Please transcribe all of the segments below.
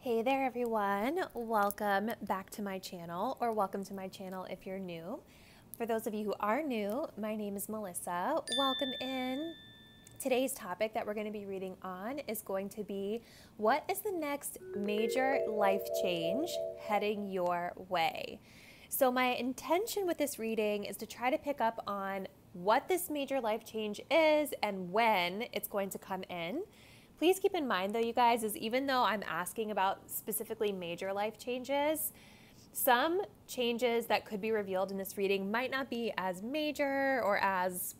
Hey there everyone, welcome back to my channel, or welcome to my channel if you're new. For those of you who are new, my name is Melissa. Welcome in. Today's topic that we're going to be reading on is going to be, what is the next major life change heading your way? So my intention with this reading is to try to pick up on what this major life change is and when it's going to come in. Please keep in mind though, you guys, is even though I'm asking about specifically major life changes, some changes that could be revealed in this reading might not be as major or as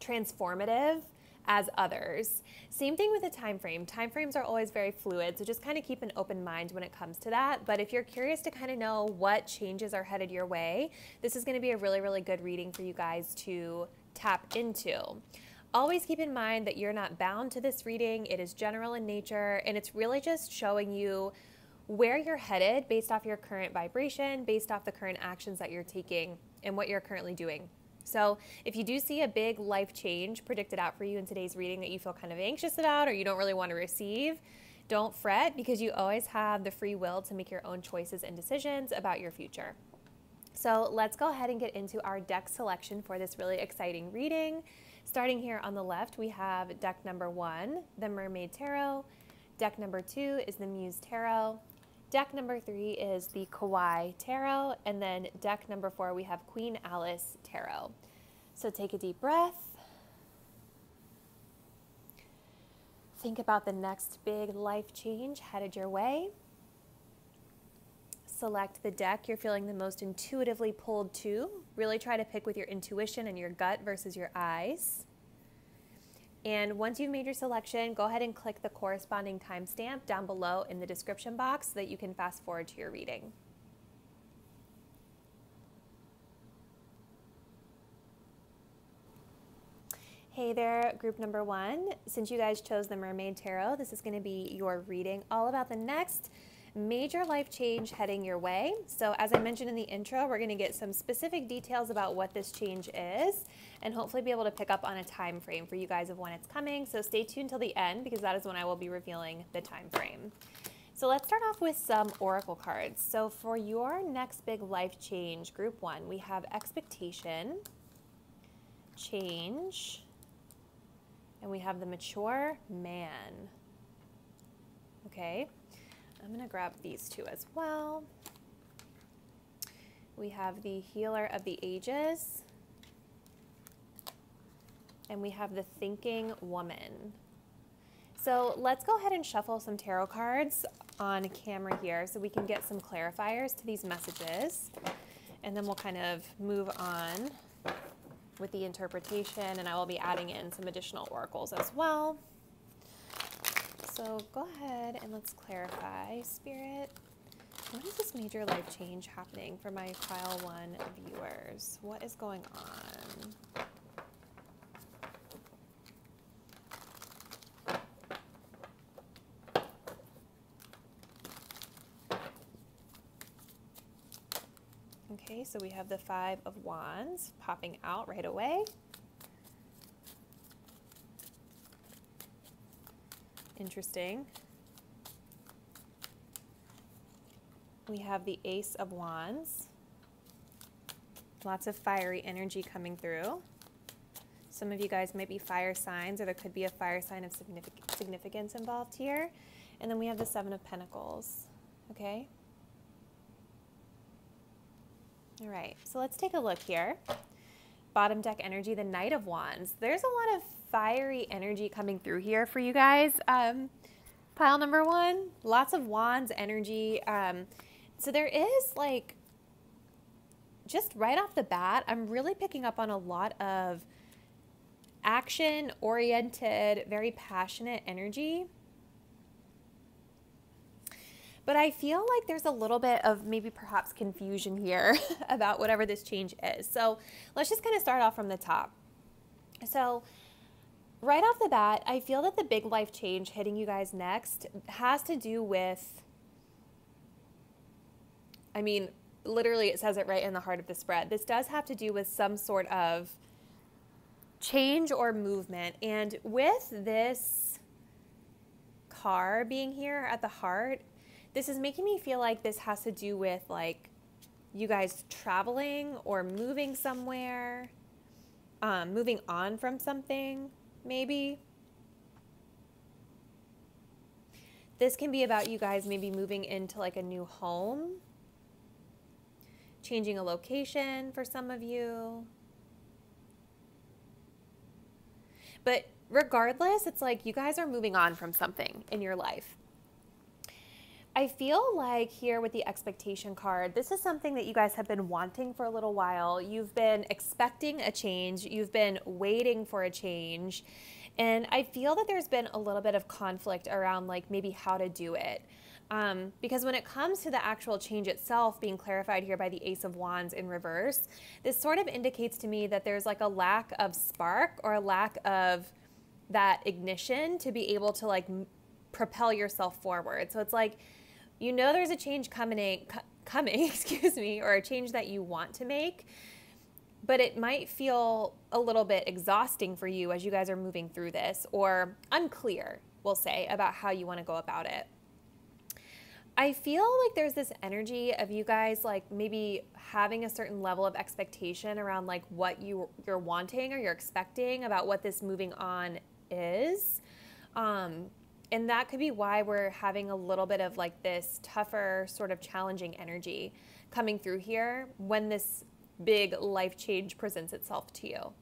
transformative as others. Same thing with the time frame. Time frames are always very fluid, so just kind of keep an open mind when it comes to that. But if you're curious to kind of know what changes are headed your way, this is going to be a really, really good reading for you guys to tap into. Always keep in mind that you're not bound to this reading. It is general in nature, and it's really just showing you where you're headed based off your current vibration, based off the current actions that you're taking and what you're currently doing. So if you do see a big life change predicted out for you in today's reading that you feel kind of anxious about or you don't really want to receive, don't fret, because you always have the free will to make your own choices and decisions about your future. So let's go ahead and get into our deck selection for this really exciting reading. Starting here on the left, we have deck number 1, the Mermaid Tarot. Deck number 2 is the Muse Tarot. Deck number 3 is the Kawaii Tarot. And then deck number 4, we have Queen Alice Tarot. So take a deep breath. Think about the next big life change headed your way. Select the deck you're feeling the most intuitively pulled to. Really try to pick with your intuition and your gut versus your eyes. And once you've made your selection, go ahead and click the corresponding timestamp down below in the description box so that you can fast forward to your reading. Hey there, group number 1. Since you guys chose the Mermaid Tarot, this is going to be your reading all about the next major life change heading your way. So as I mentioned in the intro, we're going to get some specific details about what this change is and hopefully be able to pick up on a time frame for you guys of when it's coming. So stay tuned till the end, because that is when I will be revealing the time frame. So let's start off with some oracle cards. So for your next big life change, group 1, we have expectation, change, and we have the mature man. Okay. I'm going to grab these two as well. We have the healer of the ages, and we have the thinking woman. So let's go ahead and shuffle some tarot cards on camera here so we can get some clarifiers to these messages, and then we'll kind of move on with the interpretation, and I will be adding in some additional oracles as well. So go ahead and let's clarify, Spirit. What is this major life change happening for my Pile 1 viewers? What is going on? Okay, so we have the 5 of Wands popping out right away. Interesting. We have the Ace of Wands. Lots of fiery energy coming through. Some of you guys might be fire signs, or there could be a fire sign of significance involved here. And then we have the 7 of Pentacles. Okay. All right, so let's take a look here. Bottom deck energy, the Knight of Wands. There's a lot of fiery energy coming through here for you guys. Pile number 1, lots of wands energy. So there is, like, just right off the bat, I'm really picking up on a lot of action-oriented, very passionate energy. But I feel like there's a little bit of maybe perhaps confusion here about whatever this change is. So let's just kind of start off from the top. So right off the bat, I feel that the big life change hitting you guys next has to do with, I mean, literally it says it right in the heart of the spread. This does have to do with some sort of change or movement. And with this car being here at the heart, This is making me feel like this has to do with like you guys traveling or moving somewhere, moving on from something, maybe. This can be about you guys maybe moving into like a new home, changing a location for some of you. But regardless, it's like you guys are moving on from something in your life. I feel like here with the expectation card, this is something that you guys have been wanting for a little while. You've been expecting a change. You've been waiting for a change. And I feel that there's been a little bit of conflict around like maybe how to do it. Because when it comes to the actual change itself being clarified here by the Ace of Wands in reverse, this sort of indicates to me that there's like a lack of spark or a lack of that ignition to be able to like propel yourself forward. So it's like, you know, there's a change coming, excuse me, or a change that you want to make, but it might feel a little bit exhausting for you as you guys are moving through this, or unclear, we'll say, about how you want to go about it. I feel like there's this energy of you guys like maybe having a certain level of expectation around like what you're wanting or you're expecting about what this moving on is. And that could be why we're having a little bit of like this tougher sort of challenging energy coming through here when this big life change presents itself to you.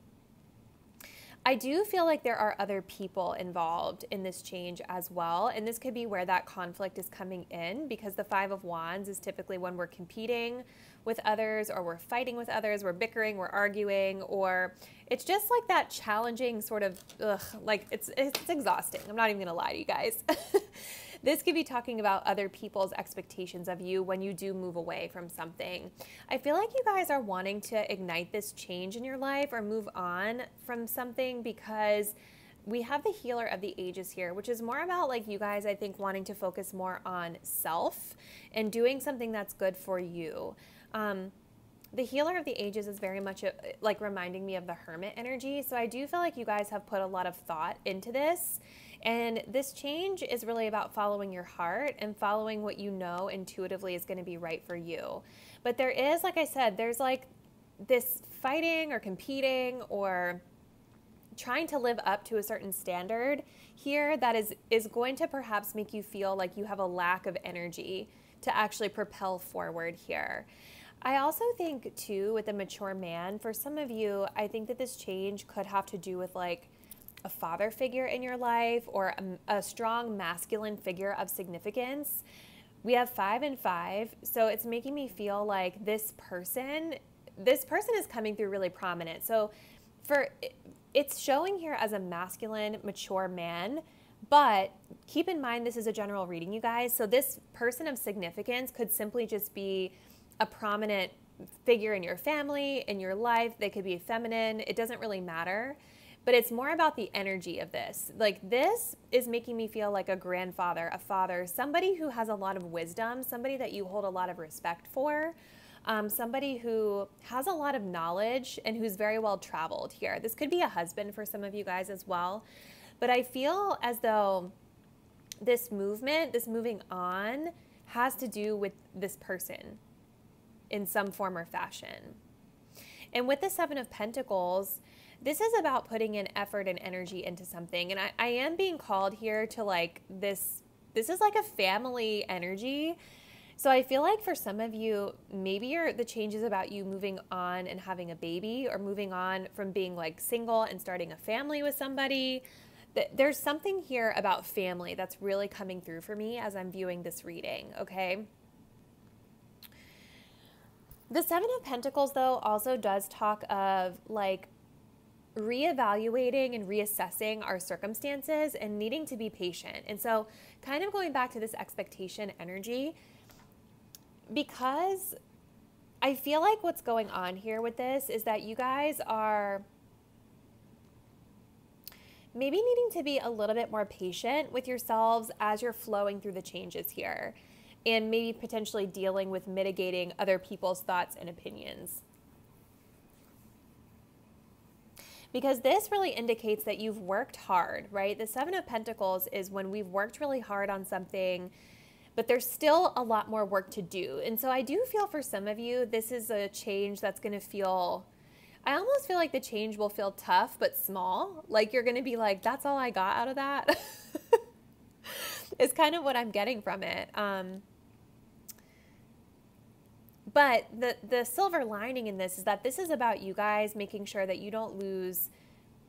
I do feel like there are other people involved in this change as well, and this could be where that conflict is coming in, because the Five of Wands is typically when we're competing with others, or we're fighting with others, we're bickering, we're arguing, or it's just like that challenging sort of, ugh, like it's exhausting. I'm not even gonna lie to you guys. This could be talking about other people's expectations of you when you do move away from something. I feel like you guys are wanting to ignite this change in your life or move on from something because we have the Healer of the Ages here, which is more about like you guys, I think, wanting to focus more on self and doing something that's good for you. The Healer of the Ages is very much like reminding me of the Hermit energy. So I do feel like you guys have put a lot of thought into this. And this change is really about following your heart and following what you know intuitively is going to be right for you. But there is, like I said, there's like this fighting or competing or trying to live up to a certain standard here that is going to perhaps make you feel like you have a lack of energy to actually propel forward here. I also think too, with a mature man, for some of you, I think that this change could have to do with like a father figure in your life or a strong masculine figure of significance. We have 5 and 5, so it's making me feel like this person is coming through really prominent. So it's showing here as a masculine, mature man, but keep in mind this is a general reading, you guys. So this person of significance could simply just be a prominent figure in your family, in your life. They could be feminine. It doesn't really matter. But it's more about the energy of this. Like, this is making me feel like a grandfather, a father, somebody who has a lot of wisdom, somebody that you hold a lot of respect for, somebody who has a lot of knowledge and who's very well traveled here. This could be a husband for some of you guys as well. But I feel as though this movement, this moving on, has to do with this person in some form or fashion. And with the Seven of Pentacles, this is about putting in effort and energy into something. And I am being called here to like this is like a family energy. So I feel like for some of you, maybe the change is about you moving on and having a baby, or moving on from being like single and starting a family with somebody. There's something here about family that's really coming through for me as I'm viewing this reading, okay? The Seven of Pentacles though also does talk of like reevaluating and reassessing our circumstances and needing to be patient. And so kind of going back to this expectation energy, because I feel like what's going on here with this is that you guys are maybe needing to be a little bit more patient with yourselves as you're flowing through the changes here, and maybe potentially dealing with mitigating other people's thoughts and opinions. Because this really indicates that you've worked hard, right? The Seven of Pentacles is when we've worked really hard on something, but there's still a lot more work to do. And so I do feel for some of you, this is a change that's going to feel, I almost feel like the change will feel tough, but small. Like you're going to be like, that's all I got out of that. It's kind of what I'm getting from it. But the silver lining in this is that this is about you guys making sure that you don't lose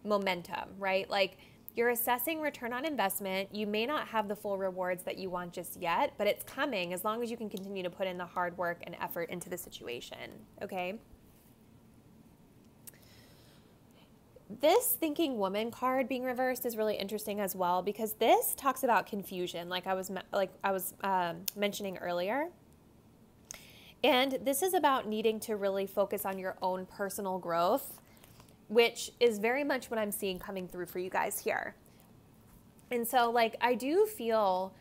momentum, right? Like you're assessing return on investment. You may not have the full rewards that you want just yet, but it's coming as long as you can continue to put in the hard work and effort into the situation, okay? This Thinking Woman card being reversed is really interesting as well, because this talks about confusion, like I was mentioning earlier. And this is about needing to really focus on your own personal growth, which is very much what I'm seeing coming through for you guys here. And so like, I do feel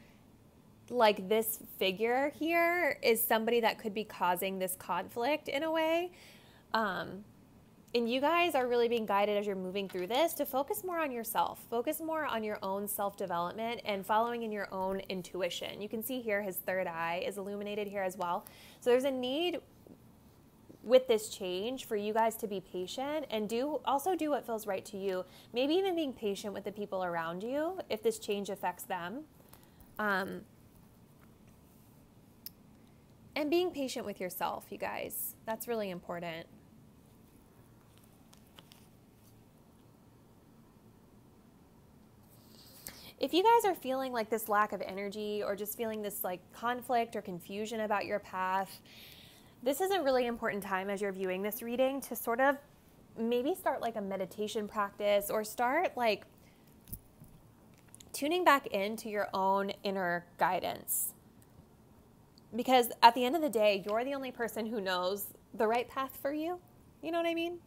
like this figure here is somebody that could be causing this conflict in a way. And you guys are really being guided as you're moving through this to focus more on yourself, focus more on your own self-development and following in your own intuition. You can see here his third eye is illuminated here as well. So there's a need with this change for you guys to be patient and also do what feels right to you. Maybe even being patient with the people around you if this change affects them. And being patient with yourself, you guys. That's really important. If you guys are feeling like this lack of energy or just feeling this like conflict or confusion about your path, this is a really important time as you're viewing this reading to sort of maybe start like a meditation practice or start like tuning back into your own inner guidance. Because at the end of the day, you're the only person who knows the right path for you. You know what I mean?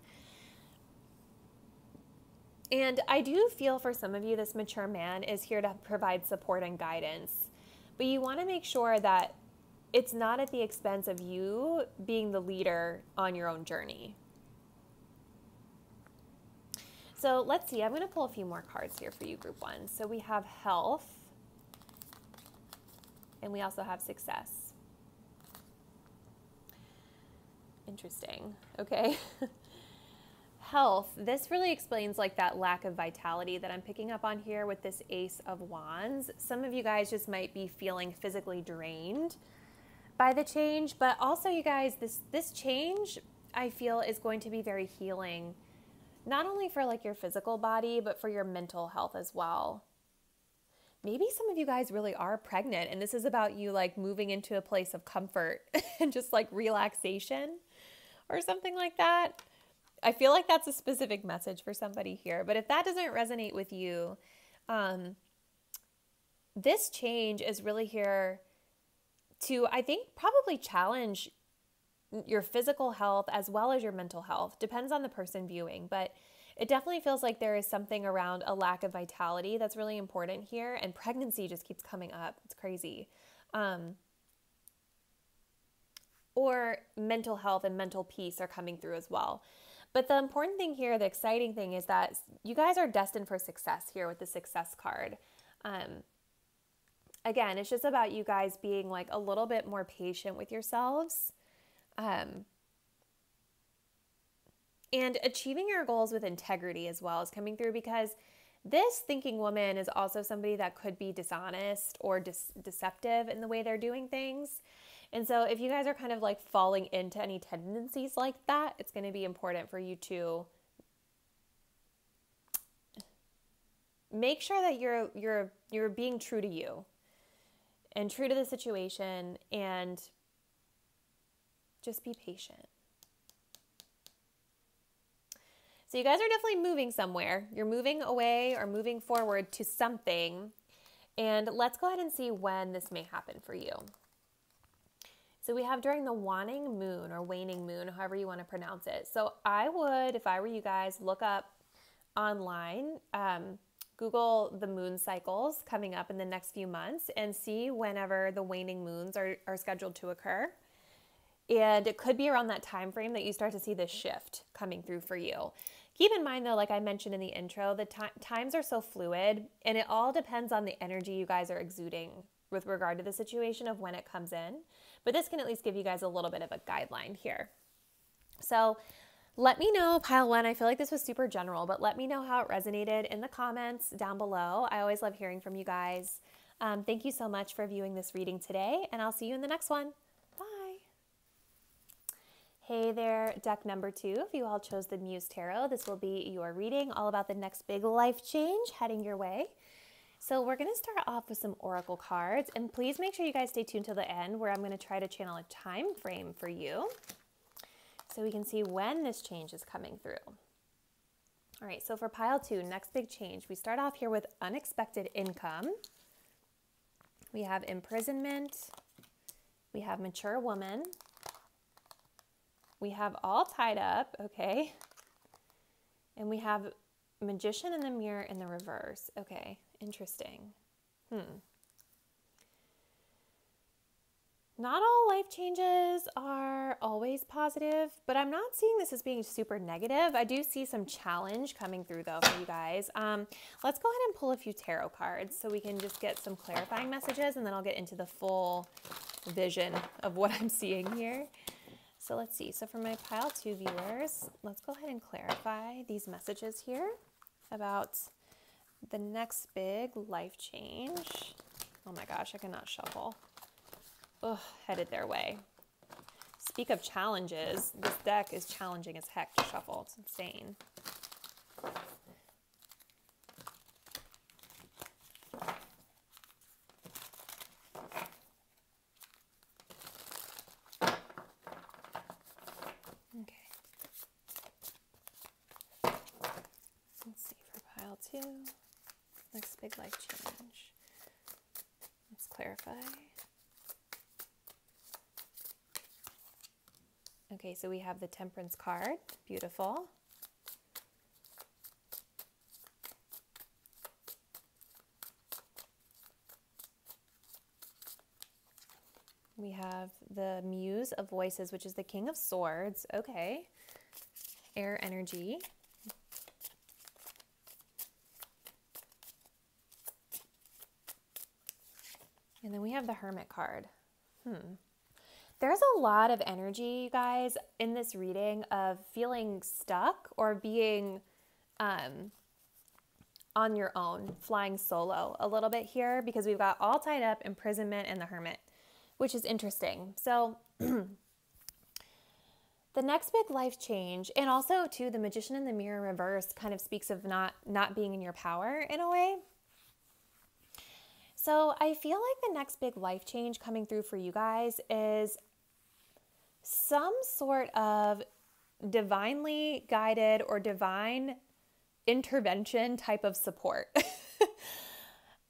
And I do feel for some of you, this mature man is here to provide support and guidance, but you want to make sure that it's not at the expense of you being the leader on your own journey. So let's see, I'm going to pull a few more cards here for you, group one. So we have health and we also have success. Interesting. Okay. Health, this really explains like that lack of vitality that I'm picking up on here with this Ace of Wands. Some of you guys just might be feeling physically drained by the change, but also you guys, this change I feel is going to be very healing, not only for like your physical body, but for your mental health as well. Maybe some of you guys really are pregnant and this is about you like moving into a place of comfort and just like relaxation or something like that. I feel like that's a specific message for somebody here, but if that doesn't resonate with you, this change is really here to, I think, probably challenge your physical health as well as your mental health. Depends on the person viewing, but it definitely feels like there is something around a lack of vitality that's really important here, and pregnancy just keeps coming up. It's crazy. Or mental health and mental peace are coming through as well. But the important thing here, the exciting thing is that you guys are destined for success here with the success card. Again, it's just about you guys being like a little bit more patient with yourselves and achieving your goals with integrity as well is coming through, because this Thinking Woman is also somebody that could be dishonest or deceptive in the way they're doing things. And so if you guys are kind of like falling into any tendencies like that, it's going to be important for you to make sure that you're being true to you and true to the situation, and just be patient. So you guys are definitely moving somewhere. You're moving away or moving forward to something. And let's go ahead and see when this may happen for you. So we have during the waning moon or waning moon, however you want to pronounce it. So I would, if I were you guys, look up online, Google the moon cycles coming up in the next few months and see whenever the waning moons are scheduled to occur. And it could be around that time frame that you start to see this shift coming through for you. Keep in mind though, like I mentioned in the intro, the times are so fluid and it all depends on the energy you guys are exuding with regard to the situation of when it comes in. But this can at least give you guys a little bit of a guideline here. So let me know, pile one, I feel like this was super general, but let me know how it resonated in the comments down below. I always love hearing from you guys. Thank you so much for viewing this reading today, and I'll see you in the next one. Bye. Hey there, deck number two. If you all chose the Muse Tarot, this will be your reading all about the next big life change heading your way. So we're going to start off with some oracle cards, and please make sure you guys stay tuned till the end where I'm going to try to channel a time frame for you so we can see when this change is coming through. All right, so for pile two, next big change, we start off here with unexpected income. We have imprisonment, we have mature woman, we have all tied up, okay, and we have magician in the mirror in the reverse, okay, interesting, Not all life changes are always positive, but I'm not seeing this as being super negative. I do see some challenge coming through though for you guys. Let's go ahead and pull a few tarot cards so we can just get some clarifying messages, and then I'll get into the full vision of what I'm seeing here. So let's see. So for my pile two viewers, let's go ahead and clarify these messages here about the next big life change. Oh my gosh, I cannot shuffle. Ugh, headed their way. Speak of challenges, this deck is challenging as heck to shuffle. It's insane. Okay. Let's see for pile two. Next big life change. Let's clarify. Okay, so we have the Temperance card, beautiful. We have the Muse of Voices, which is the King of Swords, okay. Air energy. And then we have the Hermit card, There's a lot of energy, you guys, in this reading of feeling stuck or being on your own, flying solo a little bit here, because we've got all tied up, imprisonment, and the hermit, which is interesting. So the next big life change, and also too, the magician in the mirror reverse kind of speaks of not being in your power in a way. So I feel like the next big life change coming through for you guys is some sort of divinely guided or divine intervention type of support.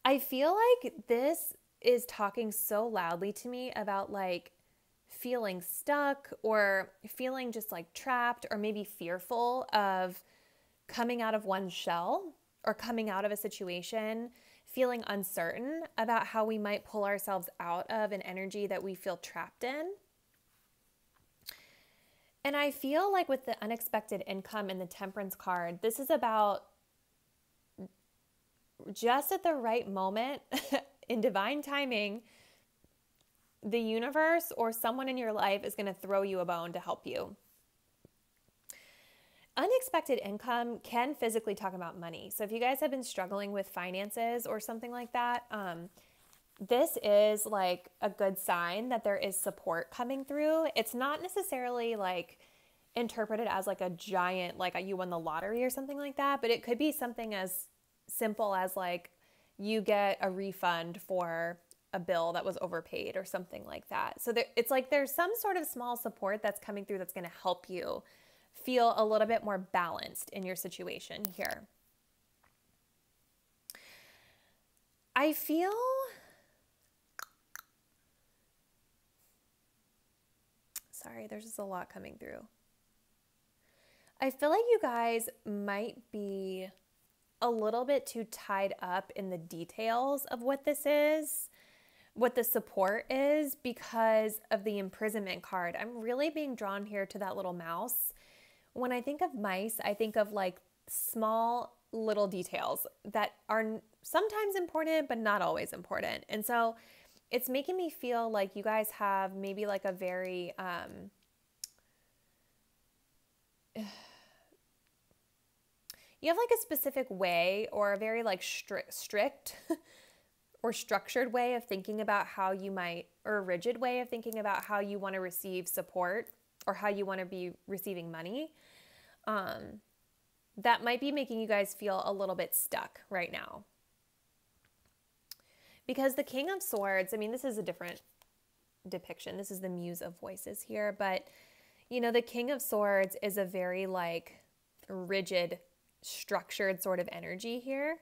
I feel like this is talking so loudly to me about like feeling stuck or feeling just like trapped or maybe fearful of coming out of one's shell or coming out of a situation, feeling uncertain about how we might pull ourselves out of an energy that we feel trapped in. And I feel like with the unexpected income and the temperance card, this is about just at the right moment in divine timing, the universe or someone in your life is going to throw you a bone to help you. Unexpected income can physically talk about money. So if you guys have been struggling with finances or something like that, this is like a good sign that there is support coming through. It's not necessarily like interpreted as like a giant, like you won the lottery or something like that, but it could be something as simple as like you get a refund for a bill that was overpaid or something like that. So there, it's like there's some sort of small support that's coming through that's going to help you feel a little bit more balanced in your situation here. I feel sorry, there's just a lot coming through. I feel like you guys might be a little bit too tied up in the details of what this is, what the support is, because of the imprisonment card. I'm really being drawn here to that little mouse. When I think of mice, I think of like small little details that are sometimes important, but not always important. And so it's making me feel like you guys have maybe like a very, you have like a specific way or a very like strict or structured way of thinking about how you might, or a rigid way of thinking about how you want to receive support or how you want to be receiving money. That might be making you guys feel a little bit stuck right now. Because the King of Swords, I mean, this is a different depiction. This is the Muse of Voices here. But, you know, the King of Swords is a very, like, rigid, structured sort of energy here.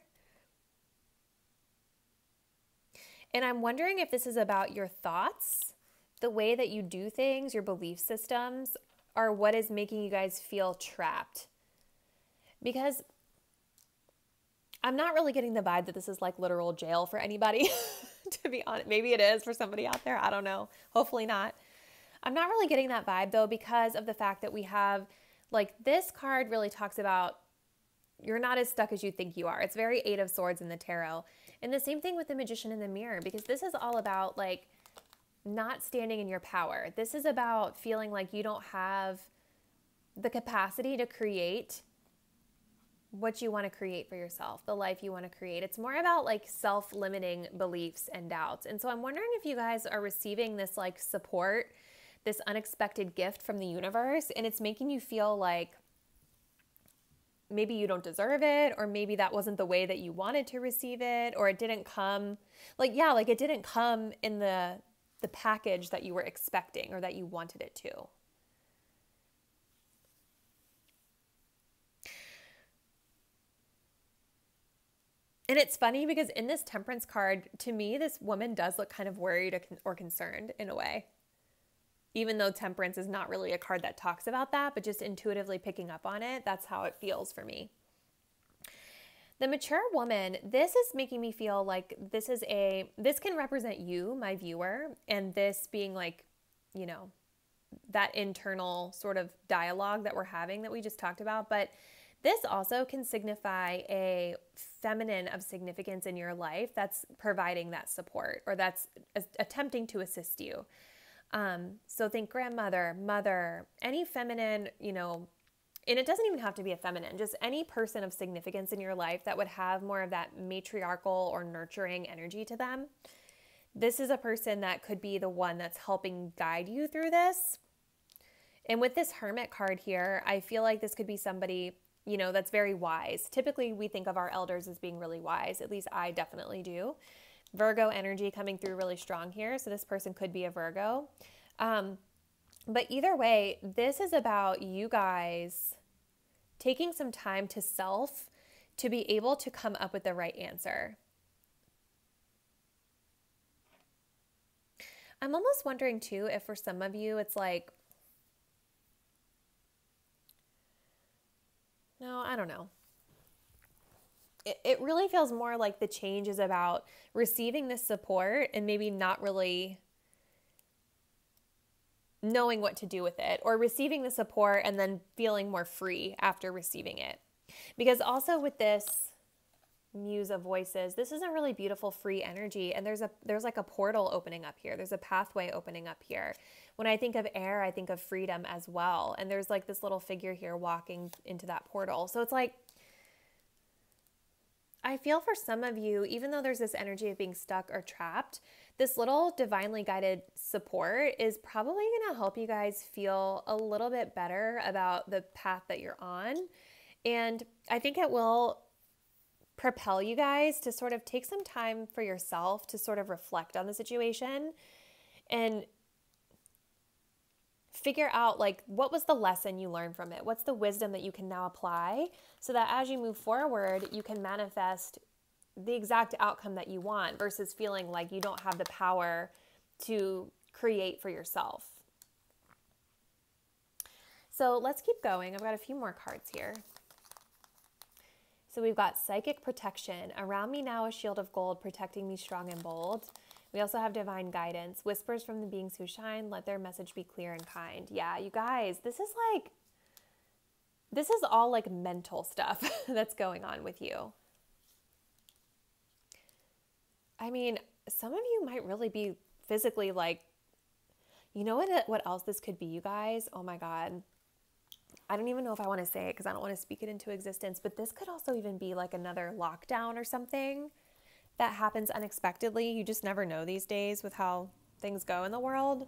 And I'm wondering if this is about your thoughts, the way that you do things, your belief systems, are what is making you guys feel trapped. Because I'm not really getting the vibe that this is like literal jail for anybody, to be honest. Maybe it is for somebody out there. I don't know. Hopefully not. I'm not really getting that vibe though, because of the fact that we have, like, this card really talks about you're not as stuck as you think you are. It's very Eight of Swords in the tarot. And the same thing with the Magician in the Mirror, because this is all about like not standing in your power. This is about feeling like you don't have the capacity to create what you want to create for yourself, the life you want to create. It's more about like self-limiting beliefs and doubts. And so I'm wondering if you guys are receiving this like support, this unexpected gift from the universe, and it's making you feel like maybe you don't deserve it, or maybe that wasn't the way that you wanted to receive it, or it didn't come like, yeah, like it didn't come in the package that you were expecting or that you wanted it to. And it's funny because in this Temperance card, to me, this woman does look kind of worried or concerned in a way, even though Temperance is not really a card that talks about that, but just intuitively picking up on it, that's how it feels for me. The Mature Woman, this is making me feel like this is a, this can represent you, my viewer, and this being like, you know, that internal sort of dialogue that we're having that we just talked about, but this also can signify a feminine of significance in your life that's providing that support or that's attempting to assist you. So think grandmother, mother, any feminine, you know, and it doesn't even have to be a feminine, just any person of significance in your life that would have more of that matriarchal or nurturing energy to them. This is a person that could be the one that's helping guide you through this. And with this Hermit card here, I feel like this could be somebody, you know, that's very wise. Typically, we think of our elders as being really wise. At least I definitely do. Virgo energy coming through really strong here. So this person could be a Virgo. But either way, this is about you guys taking some time to self to be able to come up with the right answer. I'm almost wondering too, if for some of you, it's like, no, I don't know. It really feels more like the change is about receiving this support and maybe not really knowing what to do with it, or receiving the support and then feeling more free after receiving it. Because also with this Muse of Voices, this is a really beautiful free energy, and there's like a portal opening up here. There's a pathway opening up here. When I think of air, I think of freedom as well, and there's like this little figure here walking into that portal. So it's like, I feel for some of you, even though there's this energy of being stuck or trapped, this little divinely guided support is probably going to help you guys feel a little bit better about the path that you're on, and I think it will propel you guys to sort of take some time for yourself to sort of reflect on the situation and figure out like what was the lesson you learned from it? What's the wisdom that you can now apply so that as you move forward, you can manifest the exact outcome that you want versus feeling like you don't have the power to create for yourself. So let's keep going. I've got a few more cards here. So we've got Psychic Protection. Around me now, a shield of gold protecting me strong and bold. We also have Divine Guidance. Whispers from the beings who shine. Let their message be clear and kind. Yeah, you guys, this is all like mental stuff that's going on with you. I mean, some of you might really be physically like, you know what else this could be, you guys? Oh my God. I don't even know if I want to say it because I don't want to speak it into existence, but this could also even be like another lockdown or something that happens unexpectedly. You just never know these days with how things go in the world.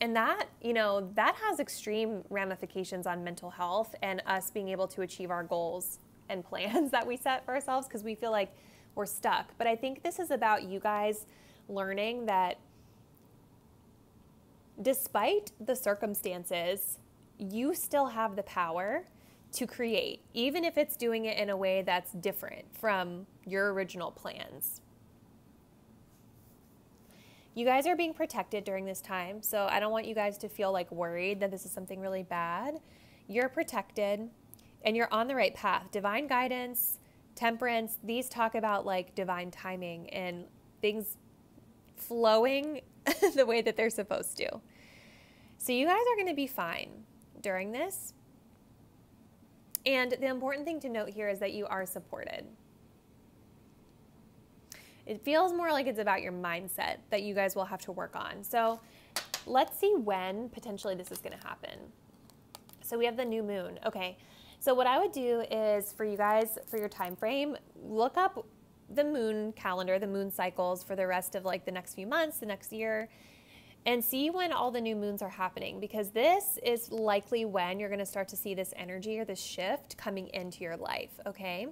And that, you know, that has extreme ramifications on mental health and us being able to achieve our goals and plans that we set for ourselves because we feel like we're stuck. But I think this is about you guys learning that despite the circumstances, you still have the power to create, even if it's doing it in a way that's different from your original plans. You guys are being protected during this time, so I don't want you guys to feel like worried that this is something really bad. You're protected and you're on the right path. Divine guidance, temperance, these talk about like divine timing and things flowing the way that they're supposed to. So you guys are going to be fine during this. And the important thing to note here is that you are supported. It feels more like it's about your mindset that you guys will have to work on. So let's see when potentially this is going to happen. So we have the new moon. Okay. So what I would do is for you guys, for your time frame, look up the moon calendar, the moon cycles for the rest of like the next few months, the next year, and see when all the new moons are happening, because this is likely when you're going to start to see this energy or this shift coming into your life, okay?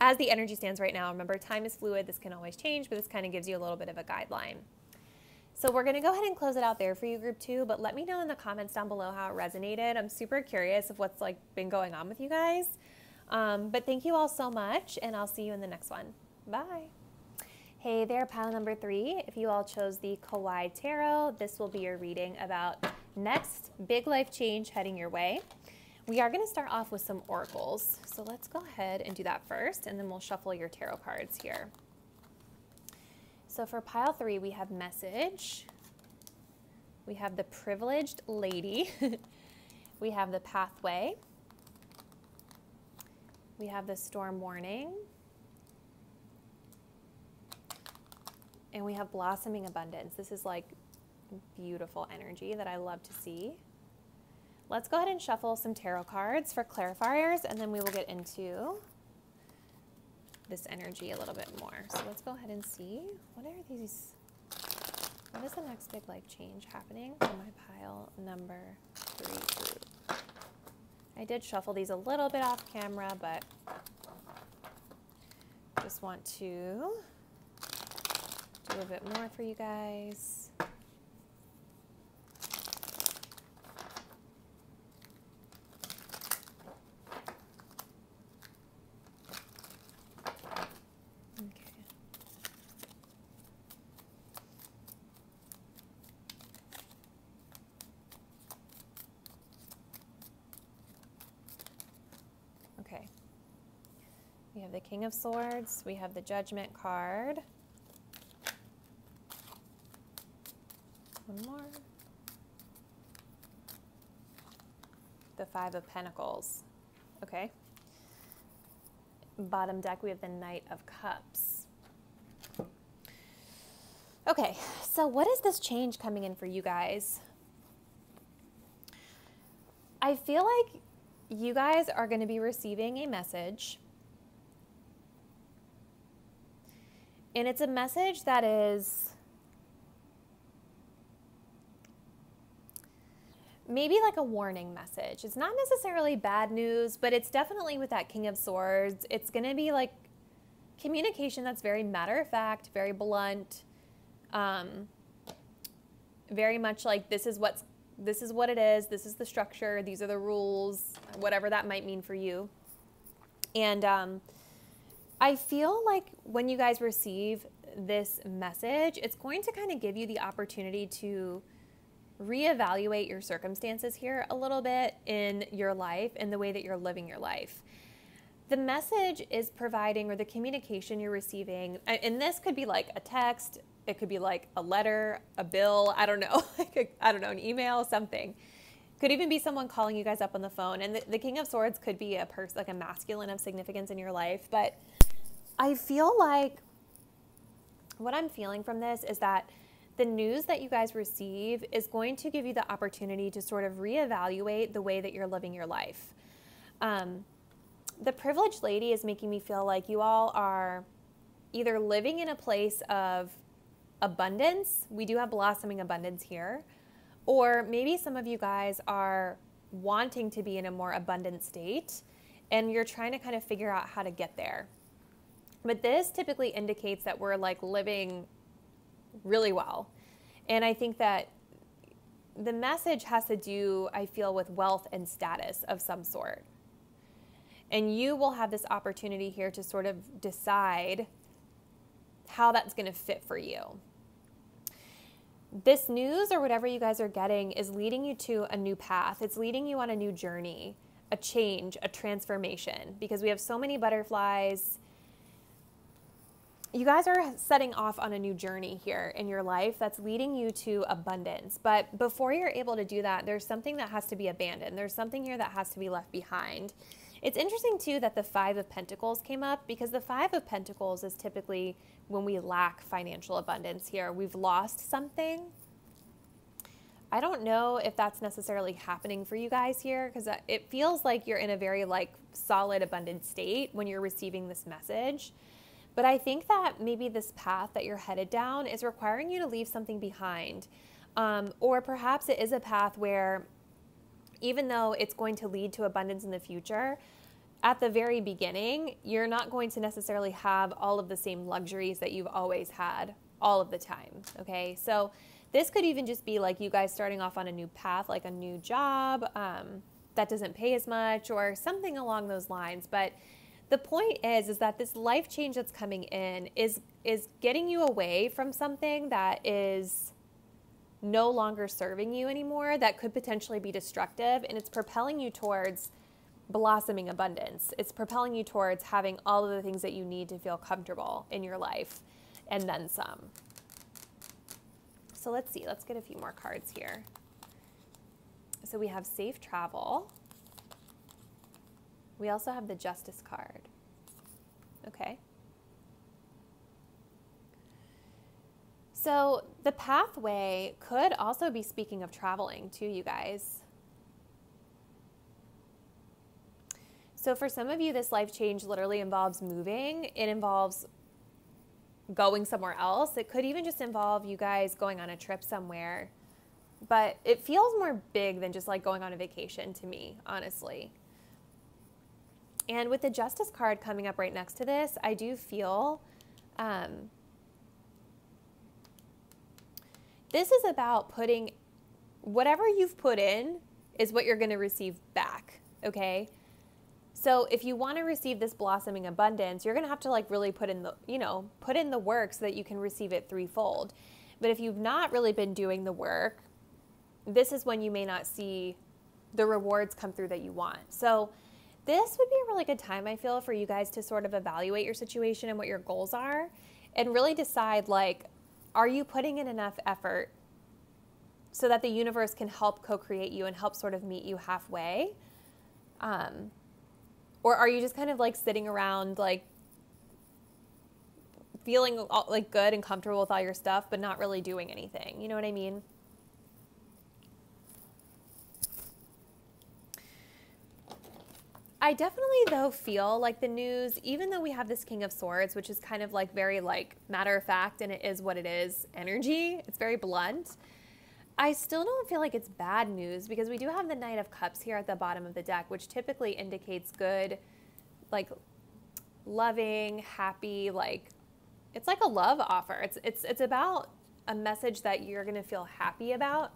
As the energy stands right now, remember, time is fluid. This can always change, but this kind of gives you a little bit of a guideline. So we're going to go ahead and close it out there for you, Group 2, but let me know in the comments down below how it resonated. I'm super curious of what's like been going on with you guys. But thank you all so much, and I'll see you in the next one. Bye. Hey there, pile number 3. If you all chose the Kawaii Tarot, this will be your reading about next big life change heading your way. We are going to start off with some oracles. So let's go ahead and do that first, and then we'll shuffle your tarot cards here. So for pile 3, we have message. We have the privileged lady. We have the pathway. We have the storm warning. And we have blossoming abundance. This is like beautiful energy that I love to see. Let's go ahead and shuffle some tarot cards for clarifiers, and then we will get into this energy a little bit more. So let's go ahead and see, what are these, what is the next big life change happening in my pile number 3 group? I did shuffle these a little bit off camera, but just want to do a bit more for you guys. Okay. We have the King of Swords. We have the Judgment card. One more. The Five of Pentacles. Okay. Bottom deck, we have the Knight of Cups. Okay. So what is this change coming in for you guys? I feel like you guys are going to be receiving a message, and it's a message that is maybe like a warning message. It's not necessarily bad news, but it's definitely with that King of Swords. It's going to be like communication that's very matter of fact, very blunt, very much like this is what it is, this is the structure, these are the rules, whatever that might mean for you. And I feel like when you guys receive this message, it's going to kind of give you the opportunity to reevaluate your circumstances here a little bit in your life and the way that you're living your life. The message is providing, or the communication you're receiving, and this could be like a text, it could be like a letter, a bill, I don't know, an email, something. Could even be someone calling you guys up on the phone. And the King of Swords could be a person, like a masculine of significance in your life. But I feel like what I'm feeling from this is that the news that you guys receive is going to give you the opportunity to sort of reevaluate the way that you're living your life. The privileged lady is making me feel like you all are either living in a place of abundance. We do have blossoming abundance here. Or maybe some of you guys are wanting to be in a more abundant state and you're trying to kind of figure out how to get there. But this typically indicates that we're like living really well. And I think that the message has to do, I feel, with wealth and status of some sort. And you will have this opportunity here to sort of decide how that's going to fit for you. This news or whatever you guys are getting is leading you to a new path. It's leading you on a new journey, a change, a transformation, because we have so many butterflies. You guys are setting off on a new journey here in your life that's leading you to abundance. But before you're able to do that, there's something that has to be abandoned. There's something here that has to be left behind. It's interesting too that the Five of Pentacles came up, because the Five of Pentacles is typically when we lack financial abundance here. We've lost something. I don't know if that's necessarily happening for you guys here, because it feels like you're in a very like solid, abundant state when you're receiving this message. But I think that maybe this path that you're headed down is requiring you to leave something behind. Or perhaps it is a path where even though it's going to lead to abundance in the future, at the very beginning, you're not going to necessarily have all of the same luxuries that you've always had all of the time, okay? So this could even just be like you guys starting off on a new path, like a new job that doesn't pay as much or something along those lines. But the point is that this life change that's coming in is getting you away from something that is no longer serving you anymore, that could potentially be destructive, and it's propelling you towards blossoming abundance. It's propelling you towards having all of the things that you need to feel comfortable in your life, and then some. So let's see, let's get a few more cards here. So we have safe travel. We also have the Justice card. Okay. So the pathway could also be speaking of traveling too, you guys. So for some of you, this life change literally involves moving. It involves going somewhere else. It could even just involve you guys going on a trip somewhere. But it feels more big than just like going on a vacation to me, honestly. And with the Justice card coming up right next to this, I do feel this is about putting whatever you've put in is what you're going to receive back, okay? So if you want to receive this blossoming abundance, you're going to have to like really put in the, you know, put in the work so that you can receive it threefold. But if you've not really been doing the work, this is when you may not see the rewards come through that you want. So this would be a really good time, I feel, for you guys to sort of evaluate your situation and what your goals are and really decide, like, are you putting in enough effort so that the universe can help co-create you and help sort of meet you halfway? Or are you just kind of like sitting around, like feeling all, like good and comfortable with all your stuff, but not really doing anything? You know what I mean? I definitely, though, feel like the news, even though we have this King of Swords, which is kind of like very like matter of fact and it is what it is energy, it's very blunt, I still don't feel like it's bad news, because we do have the Knight of Cups here at the bottom of the deck, which typically indicates good, like loving, happy, like it's like a love offer. It's about a message that you're going to feel happy about.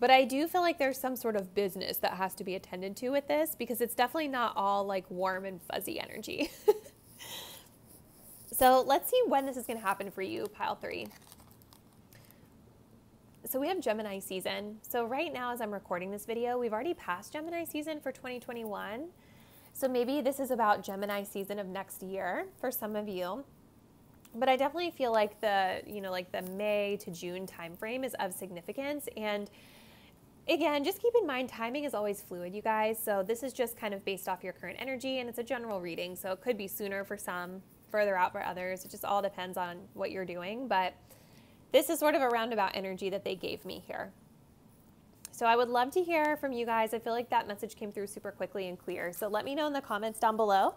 But I do feel like there's some sort of business that has to be attended to with this, because it's definitely not all like warm and fuzzy energy. So let's see when this is going to happen for you, pile three. So we have Gemini season. So right now, as I'm recording this video, we've already passed Gemini season for 2021. So maybe this is about Gemini season of next year for some of you. But I definitely feel like the, you know, like the May to June timeframe is of significance. And again, just keep in mind, timing is always fluid, you guys. So this is just kind of based off your current energy, and it's a general reading. So it could be sooner for some, further out for others. It just all depends on what you're doing, but this is sort of a roundabout energy that they gave me here. So I would love to hear from you guys. I feel like that message came through super quickly and clear. So let me know in the comments down below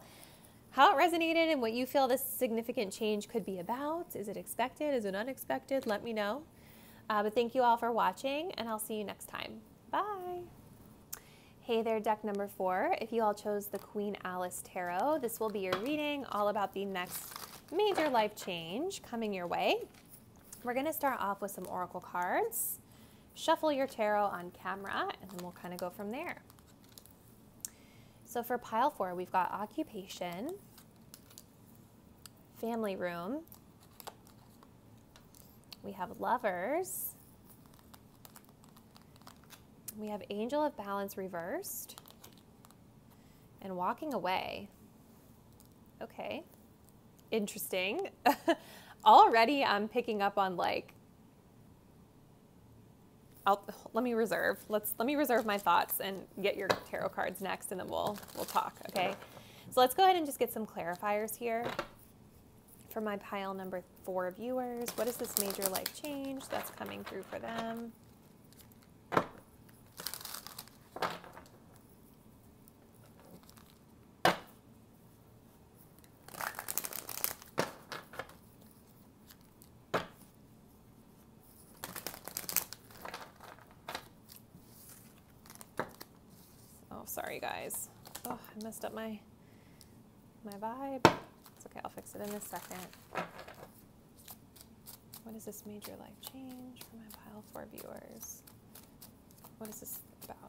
how it resonated and what you feel this significant change could be about. Is it expected? Is it unexpected? Let me know. But thank you all for watching, and I'll see you next time. Bye. Hey there, deck number 4. If you all chose the Queen Alice Tarot, this will be your reading all about the next major life change coming your way. We're going to start off with some oracle cards. Shuffle your tarot on camera, and then we'll kind of go from there. So for pile 4, we've got occupation, family room, we have lovers, we have angel of balance reversed, and walking away. Okay, interesting. Already I'm picking up on like, let me reserve my thoughts and get your tarot cards next, and then we'll talk, okay? So let's go ahead and just get some clarifiers here. For my pile number 4 viewers, what is this major life change that's coming through for them? Sorry guys, oh, I messed up my vibe. It's okay, I'll fix it in a second. What is this major life change for my pile 4 viewers? What is this about?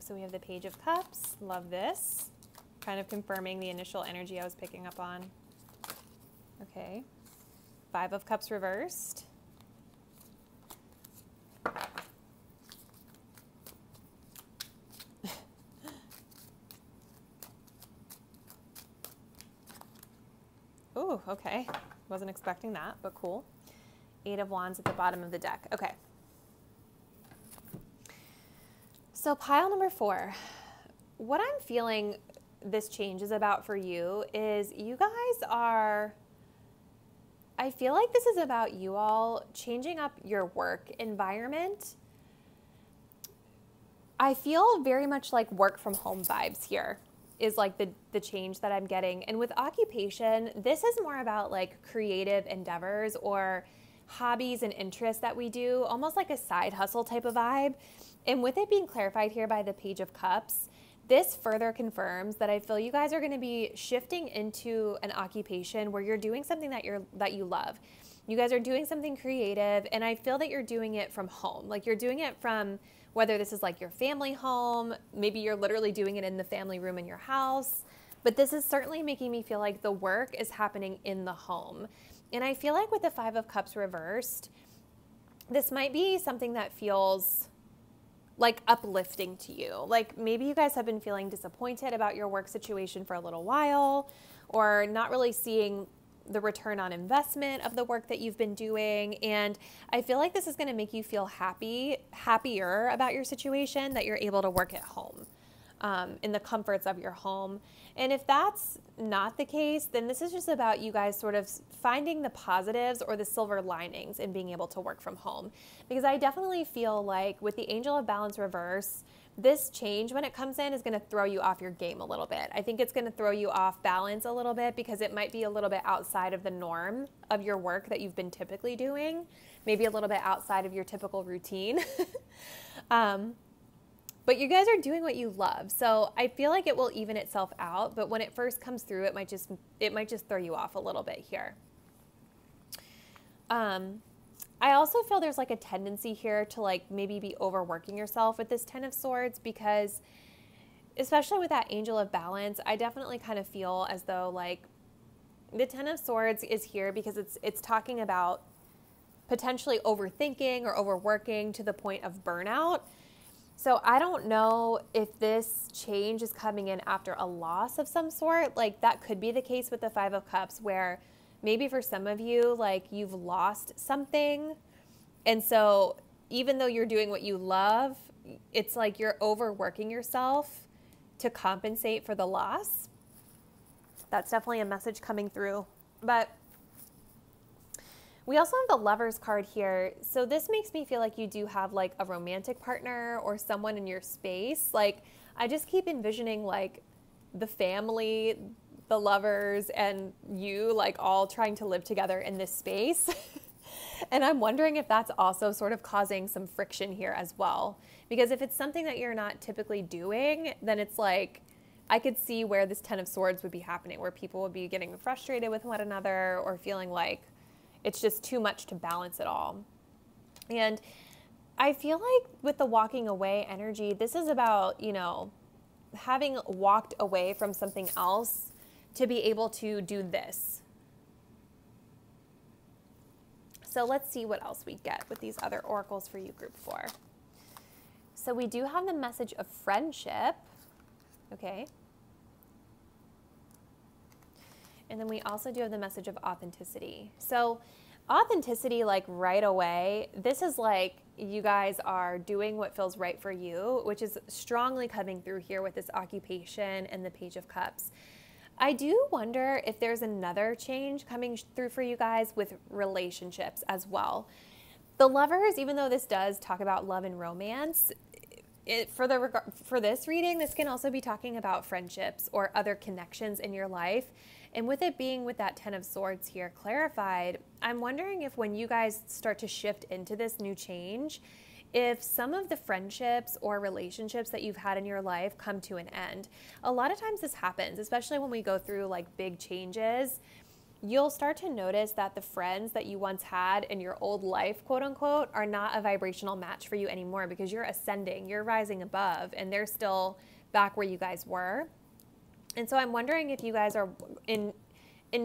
So we have the Page of Cups, love this. Kind of confirming the initial energy I was picking up on. Okay, Five of Cups reversed. Okay, wasn't expecting that, but cool. Eight of Wands at the bottom of the deck. Okay. So pile number 4, what I'm feeling this change is about for you is you guys are, I feel like this is about you all changing up your work environment. I feel very much like work from home vibes here is like the change that I'm getting. And with occupation, this is more about like creative endeavors or hobbies and interests that we do, almost like a side hustle type of vibe. And with it being clarified here by the Page of Cups, this further confirms that I feel you guys are gonna be shifting into an occupation where you're doing something that you love. You guys are doing something creative, and I feel that you're doing it from home. Like you're doing it from, whether this is like your family home, maybe you're literally doing it in the family room in your house, but this is certainly making me feel like the work is happening in the home. And I feel like with the Five of Cups reversed, this might be something that feels like uplifting to you. Like maybe you guys have been feeling disappointed about your work situation for a little while, or not really seeing the return on investment of the work that you've been doing. And I feel like this is going to make you feel happier about your situation, that you're able to work at home, in the comforts of your home. And if that's not the case, then this is just about you guys sort of finding the positives or the silver linings in being able to work from home. Because I definitely feel like with the Angel of Balance reverse, this change when it comes in is going to throw you off your game a little bit. I think it's going to throw you off balance a little bit because it might be a little bit outside of the norm of your work that you've been typically doing, maybe a little bit outside of your typical routine. But you guys are doing what you love, so I feel like it will even itself out, but when it first comes through, it might just throw you off a little bit here. I also feel there's like a tendency here to like maybe be overworking yourself with this Ten of Swords, because especially with that Angel of Balance, I definitely kind of feel as though like the Ten of Swords is here because it's talking about potentially overthinking or overworking to the point of burnout. So I don't know if this change is coming in after a loss of some sort. Like that could be the case with the Five of Cups, where maybe for some of you, like you've lost something. And so even though you're doing what you love, it's like you're overworking yourself to compensate for the loss. That's definitely a message coming through. But we also have the Lovers card here. So this makes me feel like you do have like a romantic partner or someone in your space. Like I just keep envisioning like the family, the lovers, and you like all trying to live together in this space. And I'm wondering if that's also sort of causing some friction here as well. Because if it's something that you're not typically doing, then it's like, I could see where this Ten of Swords would be happening, where people would be getting frustrated with one another or feeling like it's just too much to balance it all. And I feel like with the walking away energy, this is about, you know, having walked away from something else to be able to do this. So let's see what else we get with these other oracles for you, group four. So we do have the message of friendship, okay? And then we also do have the message of authenticity. So authenticity, like right away, this is like you guys are doing what feels right for you, which is strongly coming through here with this occupation and the Page of Cups. I do wonder if there's another change coming through for you guys with relationships as well. The Lovers, even though this does talk about love and romance, for this reading, this can also be talking about friendships or other connections in your life. And with it being with that Ten of Swords here clarified, I'm wondering if when you guys start to shift into this new change, if some of the friendships or relationships that you've had in your life come to an end. A lot of times this happens, especially when we go through like big changes. You'll start to notice that the friends that you once had in your old life, quote unquote, are not a vibrational match for you anymore because you're ascending, you're rising above, and they're still back where you guys were. And so I'm wondering if you guys are in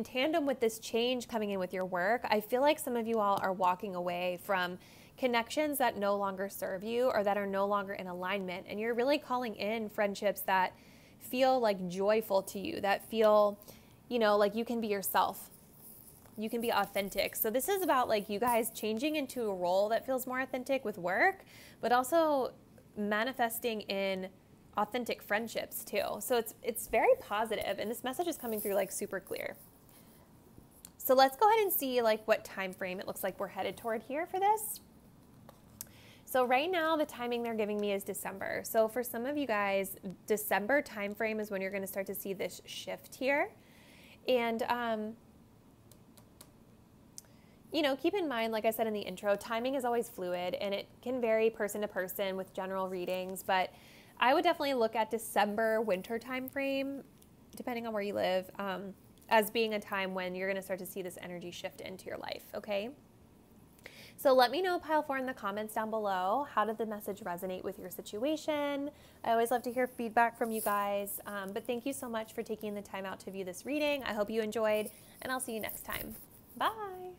tandem with this change coming in with your work. I feel like some of you all are walking away from connections that no longer serve you or that are no longer in alignment, and you're really calling in friendships that feel like joyful to you, that feel, you know, like you can be yourself, you can be authentic. So this is about like you guys changing into a role that feels more authentic with work, but also manifesting in authentic friendships too. So it's very positive, and this message is coming through like super clear. So let's go ahead and see like what time frame it looks like we're headed toward here for this. So right now, the timing they're giving me is December. So for some of you guys, December timeframe is when you're gonna start to see this shift here. And, you know, keep in mind, like I said in the intro, timing is always fluid and it can vary person to person with general readings, but I would definitely look at December winter timeframe, depending on where you live, as being a time when you're gonna start to see this energy shift into your life, okay? So let me know, pile four, in the comments down below. How did the message resonate with your situation? I always love to hear feedback from you guys. But thank you so much for taking the time out to view this reading. I hope you enjoyed, and I'll see you next time. Bye.